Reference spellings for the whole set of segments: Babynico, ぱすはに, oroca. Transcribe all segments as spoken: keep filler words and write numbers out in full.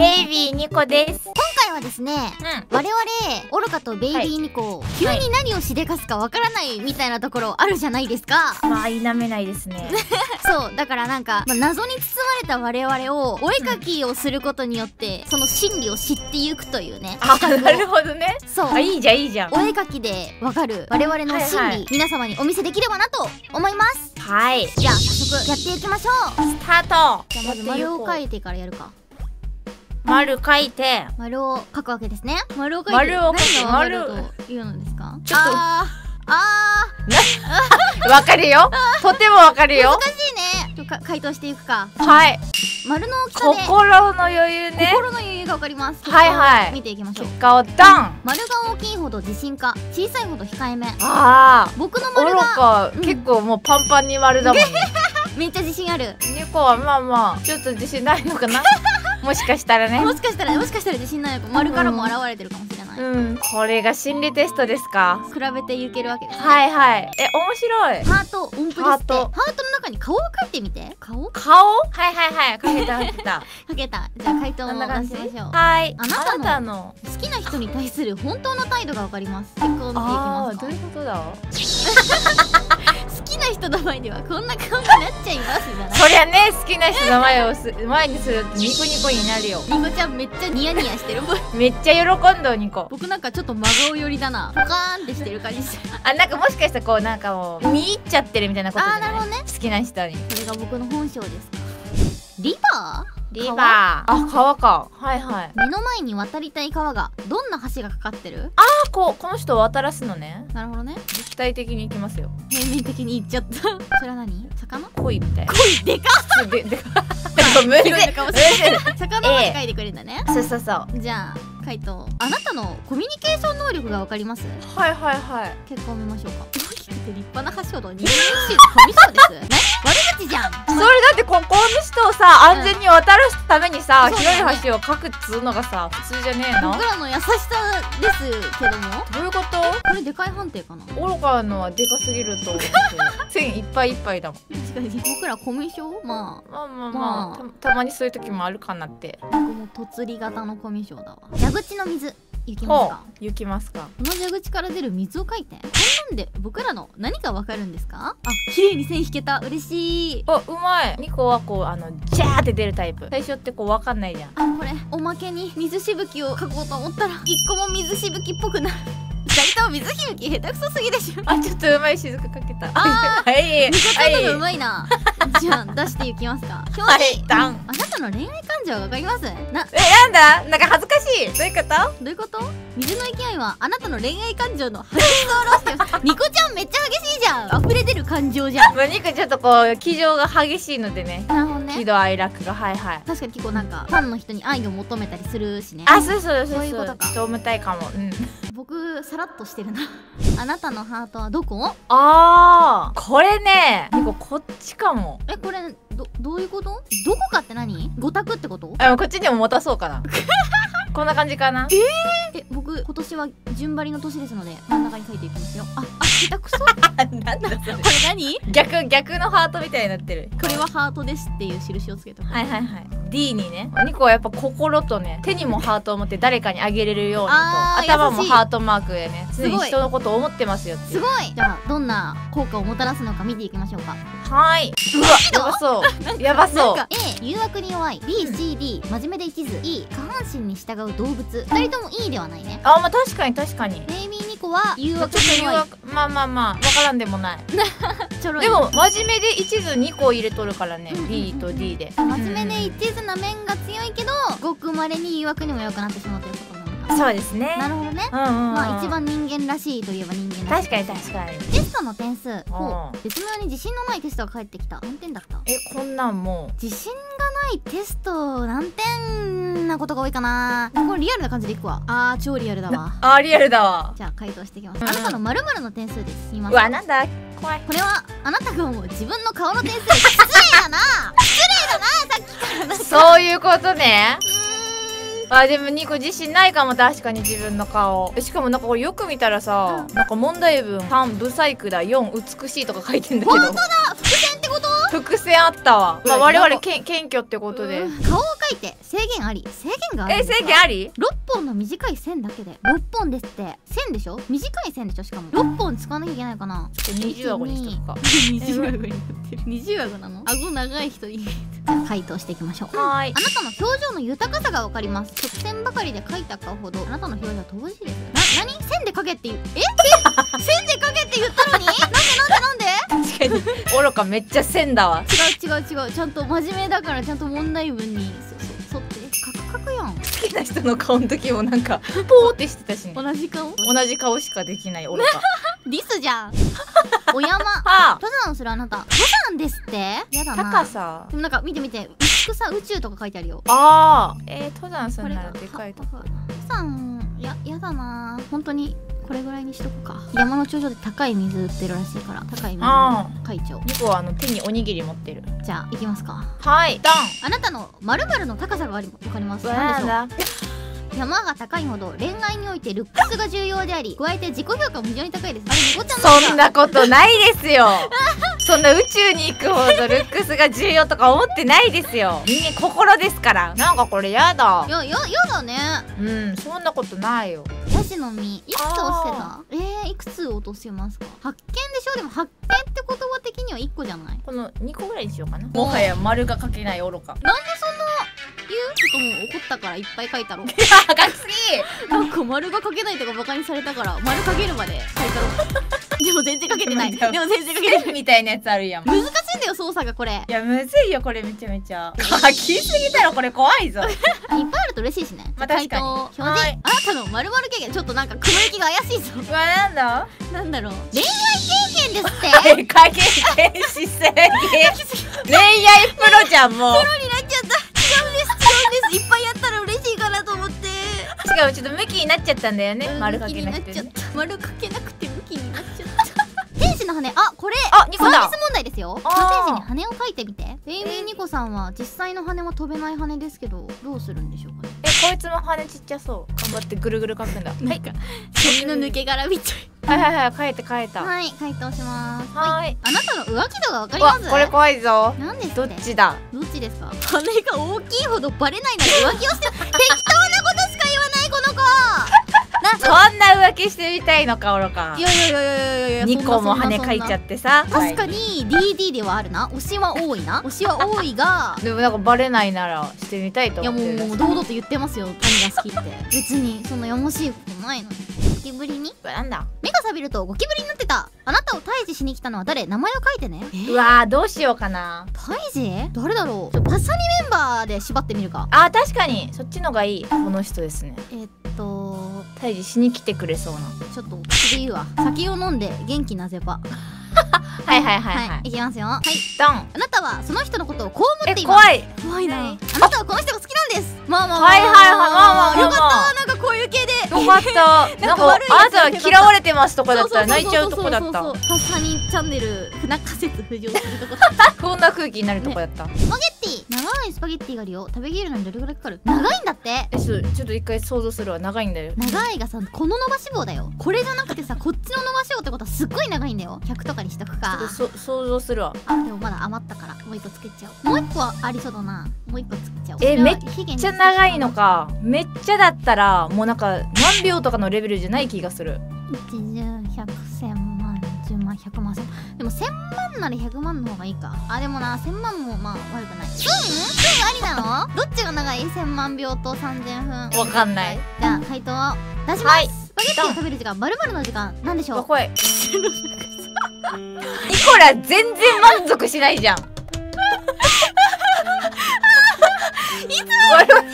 ベイビーニコです。今回はですね、うん、我々オルカとベイビーニコ、はい、急に何をしでかすかわからないみたいなところあるじゃないですか。まあ否めないですね。そうだからなんか、まあ、謎に包まれた我々をお絵かきをすることによって、うん、その真理を知っていくというね。あ、なるほどね。そう、あ、いいじゃんいいじゃん。お絵かきでわかる我々の真理、はいはい、皆様にお見せできればなと思います。はい、じゃあ早速やっていきましょう。スタート。じゃあまず丸を描いてからやるか。丸描いて、丸を描くわけですね。丸を描いて、丸を描いて、丸というのですか。ちょっと、ああ、わかるよ。とてもわかるよ。難しいね。回答していくか。はい。丸の大きさで心の余裕ね。心の余裕がわかります。はいはい。見ていきましょう。結果をダン。丸が大きいほど自信家、小さいほど控えめ。ああ。僕の丸が結構もうパンパンに丸だもん。めっちゃ自信ある。ニコはまあまあちょっと自信ないのかな。もしかしたらね。もしかしたら、もしかしたら自信ないのか、丸からも現れてるかもしれない。うん、これが心理テストですか。比べていけるわけですね。はいはい。え、面白い。ハート、音符ですって。ハートの中に顔を描いてみて。顔？顔？はいはいはい。描けた描けた。描けた。じゃあ回答も出しましょう。はい。あなたの好きな人に対する本当の態度がわかります。結構見ていきますか。どういうことだ。好きな人の前ではこんな顔になっちゃいますじゃない。そりゃね、好きな人の前をす前にするとニコニコになるよ。ニコちゃんめっちゃニヤニヤしてる。めっちゃ喜んどニコ。僕なんかちょっと真顔寄りだな。ポカーンってしてる感じしてる。あ、なんかもしかしたらこうなんかもう見入っちゃってるみたいなことじゃない。あ、なるほどね。好きな人に。これが僕の本性ですか。リバー？リバー。あ、川か。はいはい。目の前に渡りたい川がどんな橋がかかってる？ああ、こうこの人を渡らすのね。なるほどね。立体的に行きますよ。平面的に行っちゃった。それは何？魚？鯉みたいな。鯉でかっ。ででか。無理でかもしれない。魚まで描いてくれるんだね。そうそうそう。じゃあ。回答。あなたのコミュニケーション能力がわかります。はいはいはい。結果を見ましょうか。大きくて立派な橋ほど人間しいコミュ障です。ね、悪口じゃん。それだってここの人をさ安全に渡らすためにさ広い橋を描くっつうのがさ普通じゃねえの。僕らの優しさですけども。どういうこと？これでかい判定かな。愚かのはでかすぎると。線いっぱいいっぱいだもん。確かに僕らコミュ障？まあまあまあまあ。たまにそういう時もあるかなって。僕もとつり型のコミュ障だわ。蛇口の水行きますか。行きますか。この蛇口から出る水を書いて。こんなんで僕らの何がわかるんですか。あ、綺麗に線引けた。嬉しい。あ、うまい。ニコはこうあのジャーって出るタイプ。最初ってこうわかんないじゃん。あ、これおまけに水しぶきを書こうと思ったら一個も水しぶきっぽくなる。ふたりとも水しぶき下手くそすぎでしょ。あ、ちょっとうまいしずくかけた。ああ、ニコちゃんの方がうまいな。じゃあ出していきますか。表示。あなたの恋愛感情がわかります。な、え、なんだ、なんか恥ずかしい。どういうこと？どういうこと？水の勢いはあなたの恋愛感情の激しさを表してます。ニコちゃんめっちゃ激しいじゃん。溢れ出る感情じゃん。まあ、ニコちょっとこう気情が激しいのでね。なるほどね。喜怒哀楽が、はいはい。確かに結構なんかファンの人に愛を求めたりするしね。あ、そうそうそうそう。そういうことか。重たいかも。うん。僕さらっとしてるな。あなたのハートはどこ？ああ、これね。ニコこっちかも。え、これどどういうこと？どこかって何？ご択ってこと？あ、こっちにも持たそうかな。こんな感じかな。えー、え、僕今年は順張りの年ですので真ん中に書いていきますよ。あ、あ、下手くそ。なんだそれ。これ何？逆逆のハートみたいになってる。これはハートですっていう印をつけとく。はいはいはい。D にね。ニコはやっぱ心とね、手にもハートを持って誰かにあげれるようにと、頭もハートマークでね、常に人のことを思ってますよって。すごい。じゃあどんな効果をもたらすのか見ていきましょうか。はい。うわ、やばそう。やばそう。A、誘惑に弱い。B、C、D、真面目で一途。E、下半身に従う動物。二人とも E ではないね。あ、まあ確かに確かに。ベイビーニコは誘惑に弱い。まあまあまあ、わからんでもない。でも真面目で一途に個入れとるからね。B と D で。真面目で一途。な面が強いけどごくまれに誘惑にも弱くなってしまうということなのか。そうですね。なるほどね。まあ一番人間らしいといえば人間らしい。確かに確かに。テストの点数、こう別のように自信のないテストが返ってきた。何点だった。え、こんなんもう自信がないテスト何点なことが多いかな。これリアルな感じでいくわ。あー、超リアルだわ。あー、リアルだわ。じゃあ回答していきます。あなたの〇〇の点数です。うわ、なんだ怖い。これはあなたがもう自分の顔の点数。失礼だな、失礼だな。そういうことね。あ、でもニコ自信ないかも。確かに自分の顔。しかもなんかこれよく見たらさ、なんか問題文さんブサイクだ、よん美しいとか書いてんだけど。本当だ。伏線ってこと？伏線あったわ。まあ我々け謙虚ってことで。顔を描いて制限あり制限がある。え、制限あり？ろっぽんの短い線だけでろっぽんですって。線でしょ、短い線でしょ、しかもろっぽん使わなきゃいけないかな。ちょっとにじゅう顎にしとくか。にじゅう顎になってる。にじゅう顎なの？顎長い人に回答していきましょう。はい、あなたの表情の豊かさがわかります。直線ばかりで描いた顔ほどあなたの表情は乏しいです。な、なに？線で描けって言う。え？線で描けって言ったのに？なんでなんでなんで？確かに愚か、めっちゃ線だわ。違う違う違う、ちゃんと真面目だからちゃんと問題文にそそ沿ってカクカクやん。好きな人の顔の時もなんかポーってしてたしね。同じ顔同じ顔しかできない愚か。ディスじゃん。お山登山するあなた。登山ですって。やだな。高さでもなんか見て見て、薄くさ宇宙とか書いてあるよ。ああ、えー、登山するならでかいとか。登山ややだな。本当にこれぐらいにしとくか。山の頂上で高い水売ってるらしいから、高い水の会長。猫はあの手におにぎり持ってる。じゃあ行きますか。はい。ドン。あなたの〇〇の高さがわかります。なんでしょう。山が高いほど恋愛においてルックスが重要であり、加えて自己評価も非常に高いです。あれ、猫ちゃんの。そんなことないですよ。そんな宇宙に行くほどルックスが重要とか思ってないですよ。人間心ですから。なんかこれやだ。や、や、やだね。うん、そんなことないよ。ヤシの実、いくつ落とせた？えー、いくつ落とせますか？発見でしょ。でも発見って言葉的にはいっこじゃない？このにこぐらいにしようかな。もはや丸が書けない愚か。なんでそんな言う？ちょっともう怒ったからいっぱい書いたろ。いや、書きすぎ。なんか丸が書けないとかバカにされたから丸書けるまで書いたろ。でも全然書けてない。でも全然書けてないみたいなやつあるやん。難しいんだよ操作がこれ。いやむずいよこれめちゃめちゃ。書きすぎたらこれ怖いぞ。いっぱいあると嬉しいしね。まあ確かに。表示。あなたの丸々経験、ちょっとなんか雲行きが怪しいぞ。うわ、なんだ？なんだろう。恋愛経験ですって。はい、加減してしすぎ。恋愛プロじゃんもう。プロになっちゃった。違うんです違うんです。いっぱいやったら嬉しいかなと思って。違う、ちょっとムキになっちゃったんだよね。丸かけなくて。丸かけなくてムキになっちゃった。天使の羽、あ、これサービス問題ですよ。天使に羽を描いてみて。ベイビーニコさんは実際の羽は飛べない羽ですけど、どうするんでしょうかね。え、こいつの羽ちっちゃそう。頑張ってぐるぐる描くんだ。なんか髪の抜け殻みたい。はいはいはい、描いて描いた。はい、回答します。はい、あなたの浮気度がわかります。これ怖いぞ。何ですか？どっちだ？どっちですか？羽が大きいほどバレないなんて浮気をして適当なことしか言わないこの子。そんな浮気してみたいのか、愚か。いやいやいやいやいや、にこも羽かいちゃってさ。確かに ディーディー ではあるな。推しは多いな。推しは多いが、でもなんかバレないならしてみたいと思ってる。いやもう堂々と言ってますよ、何が好きって。別にそんなやましいことないのに。ゴキブリになんだ、目が覚めるとゴキブリになってた。あなたを退治しに来たのは誰？名前を書いてね。うわー、どうしようかな。退治誰だろう。ちょ、パッサニメンバーで縛ってみるか。あー、確かにそっちのがいい。この人ですね。えっと退治しに来てくれそうな。ちょっと次言うわ。酒を飲んで元気なぜば。はいはいはいはい、いきますよ。はい、ドン。あなたはその人のことをこう思っています。怖い怖いな。あなたはこの人が好きなんです。まあまあまあ、はいはいはい、まあまあよかった。なんかこういう系でよかった。なんかあなたは嫌われてますとかだったら泣いちゃうとこだった。パサニチャンネル不仲説浮上するとこ。こんな空気になるとこだった。スパゲッティ、長いスパゲッティがあるよ。食べきるのにどれぐらいかかる？長いんだって。え、ちょっと一回想像するわ。長いんだよ。長いがさ、この伸ばし棒だよ。これじゃなくてさ、こっちの伸ばし棒ってことはすっごい長いんだよ。ひゃくとかにしとくか。ちょっと想像するわ。あ、でもまだ余ったからもう一個つけちゃおう。もう一個はありそうだな。もう一個つけちゃおう。え、めっちゃ長いのか。めっちゃだったらもうなんか何秒とかのレベルじゃない気がする。いちじゅうひゃくせんまんじゅうまんひゃくまん。でもせんまんならひゃくまんの方がいいか。あ、でもな、せんまんもまあ悪くない。うん？うん、ありなの？どっちが長い？せんまんびょうとさんぜんぷん。わかんない。じゃあ回答を出します。はい、スパゲッティを食べる時間、〇〇の時間なんでしょう？わ、怖い。ニコラ全然満足しないじゃん。いつも我々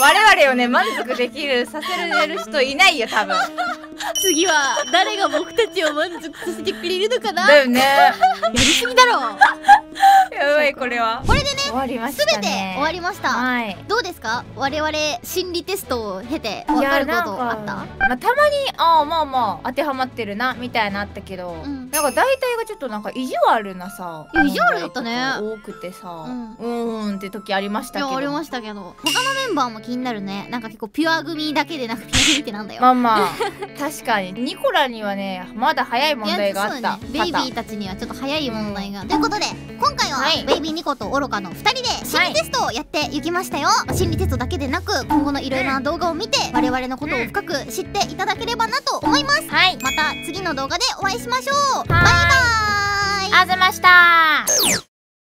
我々をね、満足できるさせる人いないよ多分。次は誰が僕たちを満足させてくれるのかな。だよね。やりすぎだろ。やばい、これはこれでね、終わりましたね。全て終わりました。はい、どうですか、我々心理テストを経て分かることあった？まあ、たまにああまあまあ当てはまってるなみたいなあったけど、うん、なんか大体がちょっとなんか意地悪なさ、いや意地悪だったね、多くてさ、うん、うーんって時ありましたけど。いやありましたけど、他のメンバーも気になるね。なんか結構ピュア組だけでなく、ピュア組ってなんだよ。まあまあ確かにニコラにはね、まだ早い問題があった。ベイビーたちにはちょっと早い問題が。ということで今回はベイビーニコと愚かのふたりふたりで心理テストをやっていきましたよ。心理テストだけでなく、今後のいろいろな動画を見て我々のことを深く知っていただければなと思います。また次の動画でお会いしましょう。バイバーイ。あずました。